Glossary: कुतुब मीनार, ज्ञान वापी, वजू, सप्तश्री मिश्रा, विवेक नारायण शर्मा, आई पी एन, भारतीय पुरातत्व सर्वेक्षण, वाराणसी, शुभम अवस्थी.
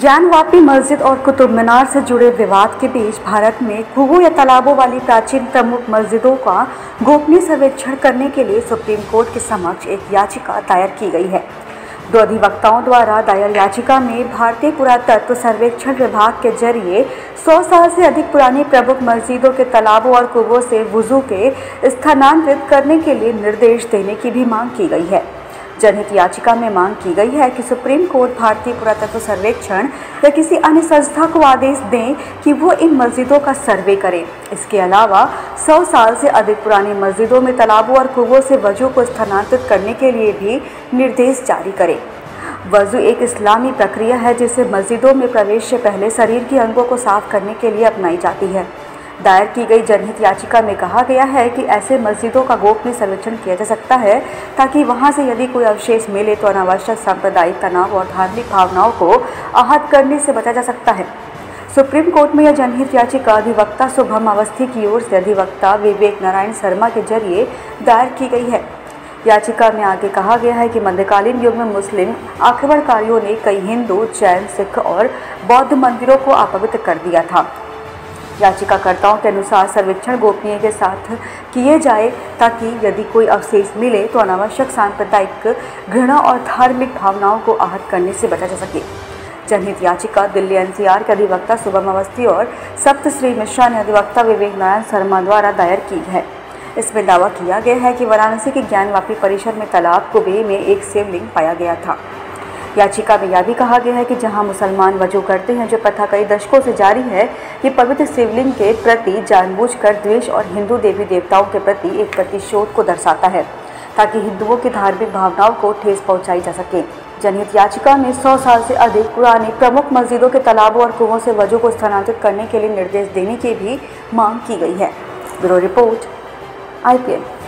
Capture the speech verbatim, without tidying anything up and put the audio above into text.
ज्ञान वापी मस्जिद और कुतुब मीनार से जुड़े विवाद के बीच भारत में कुओं या तालाबों वाली प्राचीन प्रमुख मस्जिदों का गोपनीय सर्वेक्षण करने के लिए सुप्रीम कोर्ट के समक्ष एक याचिका दायर की गई है। दो अधिवक्ताओं द्वारा दायर याचिका में भारतीय पुरातत्व सर्वेक्षण विभाग के जरिए सौ साल से अधिक पुरानी प्रमुख मस्जिदों के तालाबों और कुओं से वुजू के स्थानांतरित करने के लिए निर्देश देने की भी मांग की गई है। जनहित याचिका में मांग की गई है कि सुप्रीम कोर्ट भारतीय पुरातत्व सर्वेक्षण या किसी अन्य संस्था को आदेश दें कि वो इन मस्जिदों का सर्वे करें। इसके अलावा सौ साल से अधिक पुरानी मस्जिदों में तालाबों और कुओं से वजू को स्थानांतरित करने के लिए भी निर्देश जारी करें। वजू एक इस्लामी प्रक्रिया है जिसे मस्जिदों में प्रवेश से पहले शरीर के अंगों को साफ करने के लिए अपनाई जाती है। दायर की गई जनहित याचिका में कहा गया है कि ऐसे मस्जिदों का गोपनीय सर्वेक्षण किया जा सकता है ताकि वहां से यदि कोई अवशेष मिले तो अनावश्यक सांप्रदायिक तनाव और धार्मिक भावनाओं को आहत करने से बचा जा सकता है। सुप्रीम कोर्ट में यह जनहित याचिका अधिवक्ता शुभम अवस्थी की ओर से अधिवक्ता विवेक नारायण शर्मा के जरिए दायर की गई है। याचिका में आगे कहा गया है कि मध्यकालीन युग में मुस्लिम आक्रमणकारियों ने कई हिंदू, जैन, सिख और बौद्ध मंदिरों को अपवित्र कर दिया था। याचिकाकर्ताओं के अनुसार सर्वेक्षण गोपनीय के साथ किए जाए ताकि यदि कोई अवशेष मिले तो अनावश्यक सांप्रदायिक घृणा और धार्मिक भावनाओं को आहत करने से बचा जा सके। जनहित याचिका दिल्ली एन सी आर के अधिवक्ता शुभम अवस्थी और सप्तश्री मिश्रा ने अधिवक्ता विवेक नारायण शर्मा द्वारा दायर की है। इसमें दावा किया गया है कि वाराणसी के ज्ञान वापी परिसर में तालाब कुएं में एक शिवलिंग पाया गया था। याचिका में यह भी कहा गया है कि जहां मुसलमान वजू करते हैं, जो प्रथा कई दशकों से जारी है, ये पवित्र शिवलिंग के प्रति जानबूझकर द्वेष और हिंदू देवी देवताओं के प्रति एक प्रतिशोध को दर्शाता है ताकि हिंदुओं की धार्मिक भावनाओं को ठेस पहुंचाई जा सके। जनहित याचिका में सौ साल से अधिक पुरानी प्रमुख मस्जिदों के तालाबों और कुओं से वजू को स्थानांतरित करने के लिए निर्देश देने की भी मांग की गई है। Bureau report आई पी एन।